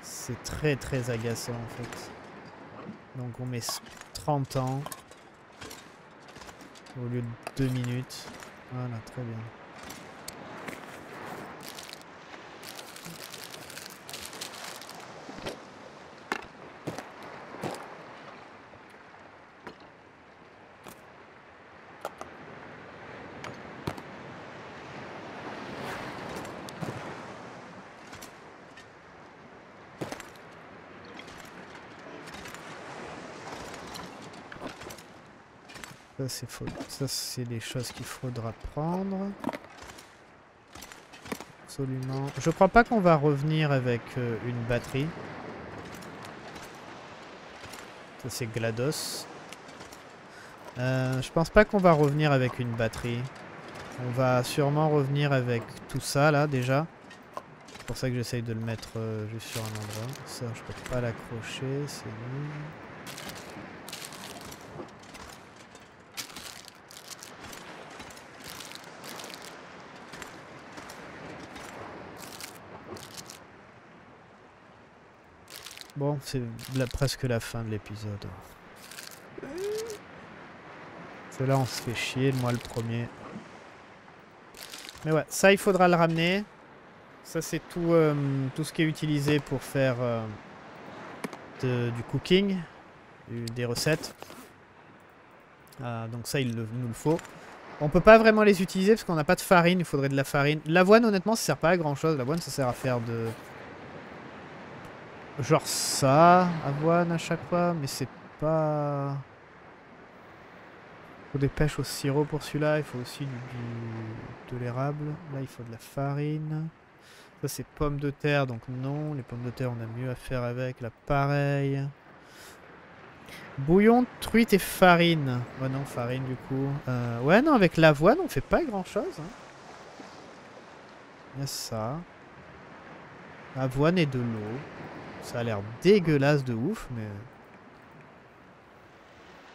C'est très très agaçant en fait. Donc on met trente ans au lieu de deux minutes. Voilà, très bien. C'est faux. Ça, c'est des choses qu'il faudra prendre. Absolument. Je crois pas qu'on va revenir avec euh, une batterie. Ça, c'est GLaDOS. Euh, je pense pas qu'on va revenir avec une batterie. On va sûrement revenir avec tout ça, là, déjà. C'est pour ça que j'essaye de le mettre euh, juste sur un endroit. Ça, je peux pas l'accrocher. C'est nul. Bon, c'est presque la fin de l'épisode. Cela, on se fait chier, moi le premier. Mais ouais, ça, il faudra le ramener. Ça, c'est tout, euh, tout ce qui est utilisé pour faire euh, de, du cooking, du, des recettes. Euh, donc ça, il le, nous le faut. On peut pas vraiment les utiliser parce qu'on n'a pas de farine, il faudrait de la farine. L'avoine, honnêtement, ça sert pas à grand-chose. L'avoine, ça sert à faire de... Genre ça, avoine à chaque fois, mais c'est pas... Il faut des pêches au sirop pour celui-là, il faut aussi du, du, de l'érable. Là, il faut de la farine. Ça, c'est pommes de terre, donc non. Les pommes de terre, on a mieux à faire avec. Là, pareil. Bouillon, truite et farine. Ouais, non, farine, du coup. Euh, ouais, non, avec l'avoine, on fait pas grand-chose. Hein. Il y a ça. Avoine et de l'eau. Ça a l'air dégueulasse de ouf, mais...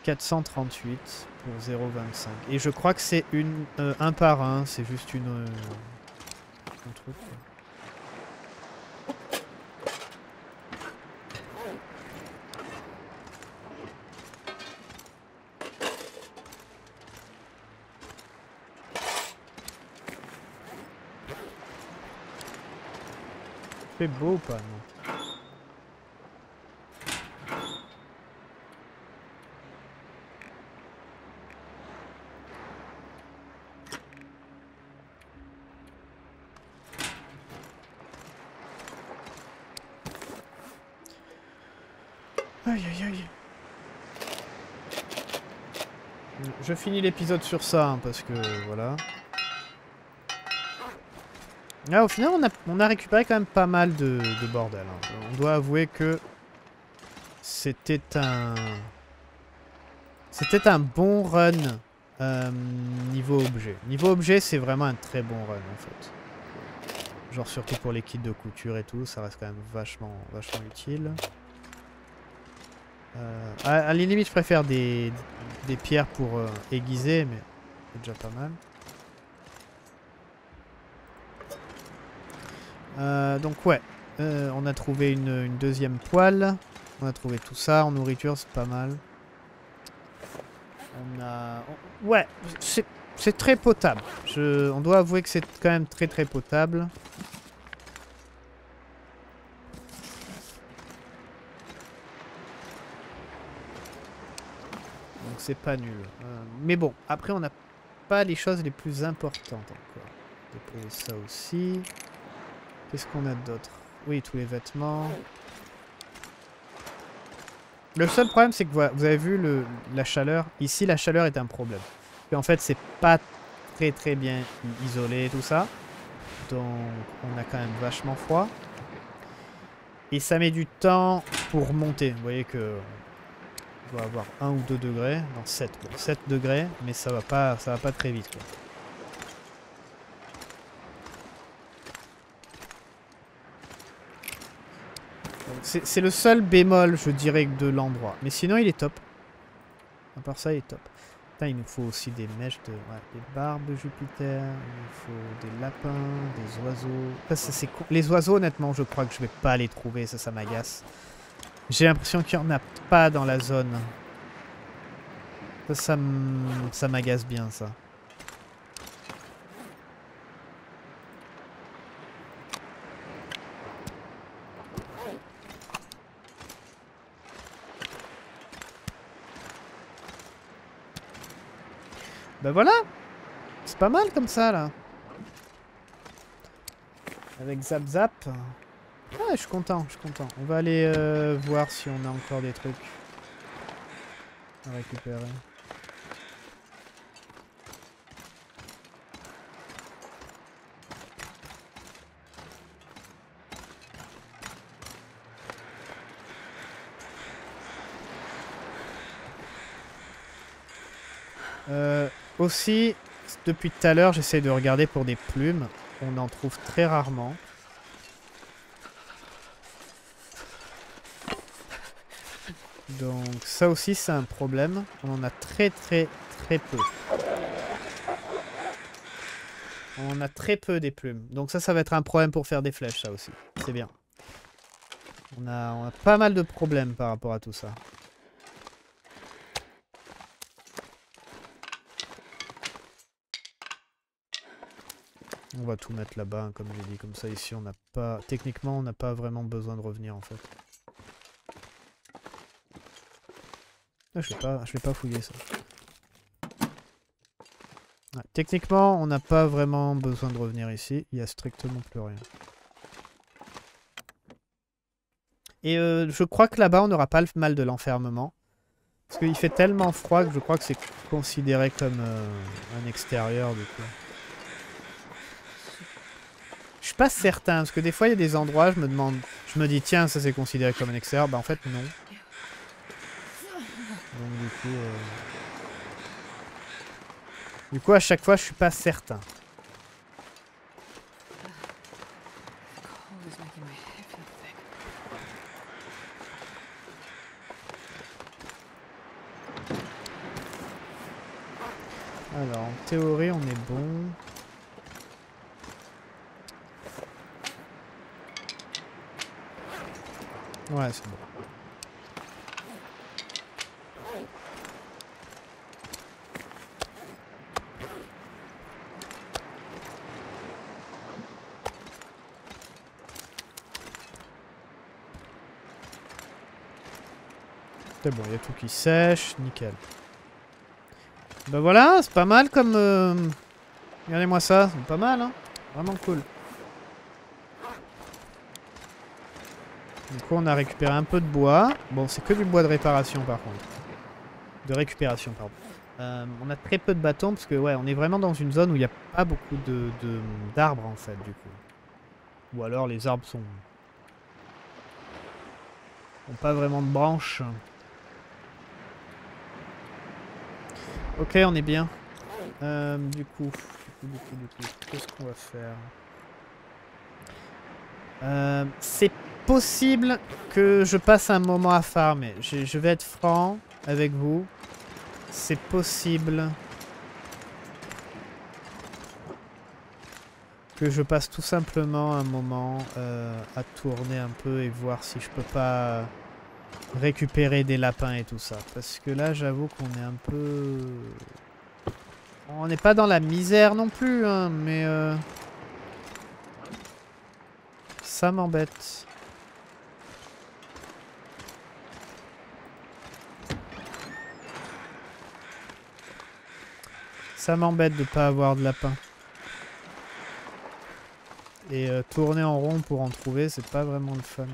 quatre cent trente-huit pour zéro virgule vingt-cinq. Et je crois que c'est une euh, un par un, c'est juste une... Euh, un truc. C'est beau ou pas, non? Je finis l'épisode sur ça, hein, parce que, voilà. Là, au final, on a, on a récupéré quand même pas mal de, de bordel. Hein. On doit avouer que c'était un... C'était un bon run euh, niveau objet. Niveau objet, c'est vraiment un très bon run, en fait. Genre, surtout pour les kits de couture et tout, ça reste quand même vachement, vachement utile. Euh, à, à la limite, je préfère des, des pierres pour euh, aiguiser, mais c'est déjà pas mal. Euh, donc ouais, euh, on a trouvé une, une deuxième poêle. On a trouvé tout ça en nourriture, c'est pas mal. On a... On, ouais, c'est très potable. Je, on doit avouer que c'est quand même très très potable. C'est pas nul. Euh, mais bon, après on n'a pas les choses les plus importantes encore. Déposer ça aussi. Qu'est-ce qu'on a d'autre? Oui, tous les vêtements. Le seul problème, c'est que vous avez vu le, la chaleur. Ici, la chaleur est un problème. Et en fait, c'est pas très très bien isolé tout ça. Donc, on a quand même vachement froid. Et ça met du temps pour monter. Vous voyez que on doit avoir un ou deux degrés. Non, sept. Bon, sept degrés, mais ça va pas, ça va pas très vite, quoi. C'est le seul bémol, je dirais, de l'endroit. Mais sinon, il est top. À part ça, il est top. Putain, il nous faut aussi des mèches de... Ouais, des barbes de Jupiter. Il nous faut des lapins, des oiseaux. Enfin, ça, c'est cool. Les oiseaux, honnêtement, je crois que je vais pas les trouver. Ça, ça m'agace. J'ai l'impression qu'il n'y en a pas dans la zone. Ça, ça, ça m'agace bien, ça. Ben voilà, c'est pas mal comme ça là. Avec Zap Zap. Ah, je suis content, je suis content. On va aller euh, voir si on a encore des trucs à récupérer. Euh... Aussi, depuis tout à l'heure, j'essaie de regarder pour des plumes. On en trouve très rarement. Donc ça aussi, c'est un problème. On en a très très très peu. On en a très peu des plumes. Donc ça, ça va être un problème pour faire des flèches, ça aussi. C'est bien. On a, on a pas mal de problèmes par rapport à tout ça. On va tout mettre là-bas, hein, comme j'ai dit, comme ça ici on n'a pas... Techniquement on n'a pas vraiment besoin de revenir en fait. Là, je ne vais, vais pas fouiller ça. Ouais, techniquement on n'a pas vraiment besoin de revenir ici, il n'y a strictement plus rien. Et euh, je crois que là-bas on n'aura pas le mal de l'enfermement. Parce qu'il fait tellement froid que je crois que c'est considéré comme euh, un extérieur du coup. Je suis pas certain, parce que des fois il y a des endroits, je me demande, je me dis tiens ça c'est considéré comme un extérieur, bah en fait non. Donc du coup, euh... du coup à chaque fois je suis pas certain. Alors en théorie on est bon. Ouais, c'est bon. C'est bon, il y a tout qui sèche, nickel. Bah voilà, c'est pas mal comme... Euh... Regardez-moi ça, c'est pas mal, hein. Vraiment cool. Du coup, on a récupéré un peu de bois. Bon, c'est que du bois de réparation, par contre. De récupération, pardon. Euh, on a très peu de bâtons, parce que, ouais, on est vraiment dans une zone où il n'y a pas beaucoup de d'arbres, en fait, du coup. Ou alors, les arbres sont... n'ont pas vraiment de branches. Ok, on est bien. Euh, du coup, du coup, du coup, du coup, qu'est-ce qu'on va faire ? Euh, c'est possible que je passe un moment à farmer. Je, je vais être franc avec vous. C'est possible que je passe tout simplement un moment euh, à tourner un peu et voir si je peux pas récupérer des lapins et tout ça. Parce que là, j'avoue qu'on est un peu... On n'est pas dans la misère non plus, hein, mais... Euh... Ça m'embête. Ça m'embête de pas avoir de lapin. Et euh, tourner en rond pour en trouver, c'est pas vraiment le fun.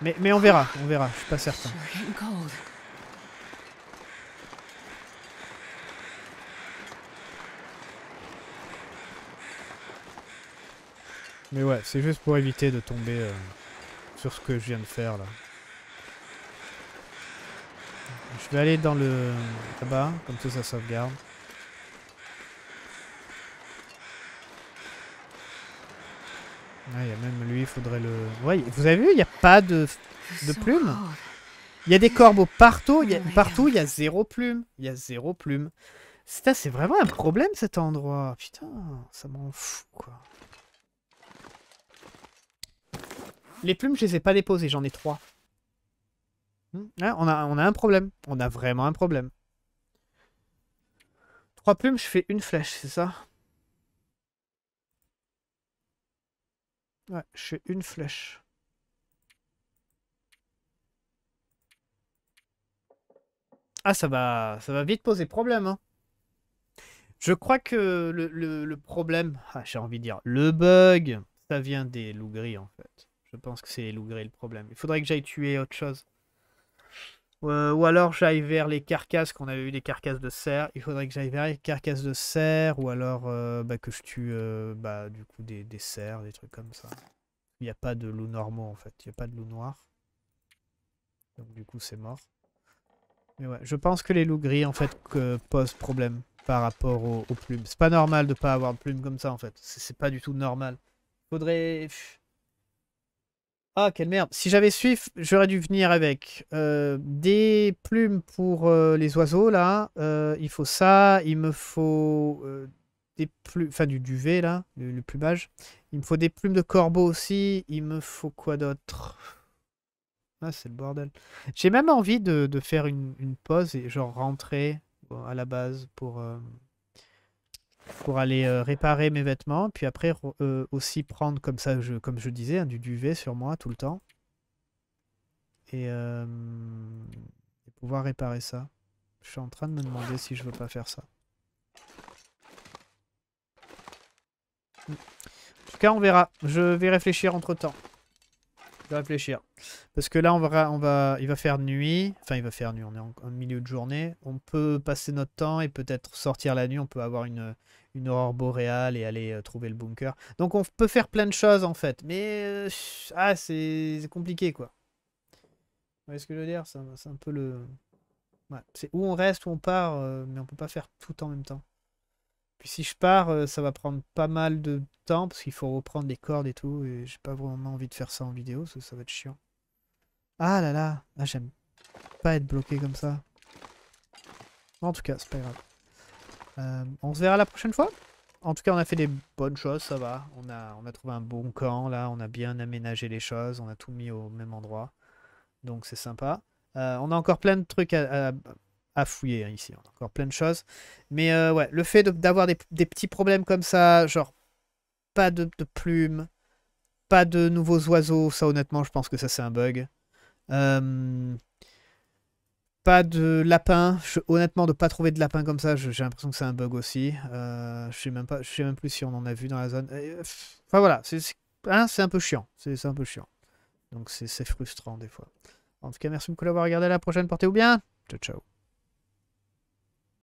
Mais, mais on verra, on verra, je suis pas certain. Mais ouais, c'est juste pour éviter de tomber euh, sur ce que je viens de faire là. Je vais aller dans le... là-bas, comme ça ça sauvegarde. Ah, il y a même lui, il faudrait le... Ouais, vous avez vu, il n'y a pas de, de plumes. Il y a des corbeaux partout, il y a, partout, il y a zéro plume. Il y a zéro plume. C'est vraiment un problème cet endroit. Putain, ça m'en fout quoi. Les plumes, je les ai pas déposées, j'en ai trois. Là, on a, on a un problème. On a vraiment un problème. Trois plumes, je fais une flèche, c'est ça? Ouais, je fais une flèche. Ah, ça va, ça va vite poser problème, hein. Je crois que le, le, le problème... Ah, j'ai envie de dire, le bug, ça vient des loups gris, en fait. Je pense que c'est les loups gris le problème. Il faudrait que j'aille tuer autre chose. Euh, ou alors j'aille vers les carcasses, qu'on avait eu des carcasses de cerfs. Il faudrait que j'aille vers les carcasses de cerfs, ou alors euh, bah, que je tue euh, bah, du coup des, des cerfs, des trucs comme ça. Il n'y a pas de loups normaux en fait, il n'y a pas de loups noirs. Donc du coup c'est mort. Mais ouais, je pense que les loups gris en fait que, posent problème par rapport aux, aux plumes. C'est pas normal de pas avoir de plumes comme ça en fait, c'est pas du tout normal. Faudrait... Ah, quelle merde. Si j'avais suif, j'aurais dû venir avec euh, des plumes pour euh, les oiseaux, là. Euh, il faut ça. Il me faut euh, des plumes... Enfin, du duvet, là. Le, le plumage. Il me faut des plumes de corbeau aussi. Il me faut quoi d'autre? Ah, c'est le bordel. J'ai même envie de, de faire une, une pause et genre rentrer bon, à la base pour... Euh... pour aller euh, réparer mes vêtements, puis après euh, aussi prendre, comme ça, je, comme je disais, hein, du duvet sur moi tout le temps. Et, euh, et pouvoir réparer ça. Je suis en train de me demander si je veux pas faire ça. En tout cas, on verra. Je vais réfléchir entre temps. Je vais réfléchir. Parce que là, on va, on va, il va faire nuit. Enfin, il va faire nuit. On est en, en milieu de journée. On peut passer notre temps et peut-être sortir la nuit. On peut avoir une, une aurore boréale et aller euh, trouver le bunker. Donc, on peut faire plein de choses, en fait. Mais euh, ah, c'est compliqué, quoi. Vous voyez ce que je veux dire? C'est un peu le... Ouais. C'est où on reste, où on part, euh, mais on peut pas faire tout en même temps. Puis si je pars, euh, ça va prendre pas mal de temps, parce qu'il faut reprendre les cordes et tout, et j'ai pas vraiment envie de faire ça en vidéo, parce que ça va être chiant. Ah là là, ah, j'aime pas être bloqué comme ça. En tout cas, c'est pas grave. Euh, on se verra la prochaine fois. En tout cas, on a fait des bonnes choses, ça va. On a, on a trouvé un bon camp, là, on a bien aménagé les choses, on a tout mis au même endroit. Donc c'est sympa. Euh, on a encore plein de trucs à... à à fouiller hein, ici, on a encore plein de choses, mais euh, ouais, le fait d'avoir de, des, des petits problèmes comme ça, genre pas de, de plumes, pas de nouveaux oiseaux, ça honnêtement je pense que ça c'est un bug, euh, pas de lapin, je, honnêtement de pas trouver de lapin comme ça, j'ai l'impression que c'est un bug aussi, euh, je sais même pas, je sais même plus si on en a vu dans la zone, enfin voilà, c'est hein, un peu chiant, c'est un peu chiant, donc c'est frustrant des fois. En tout cas merci beaucoup d'avoir regardé, à la prochaine, portez-vous bien, ciao ciao.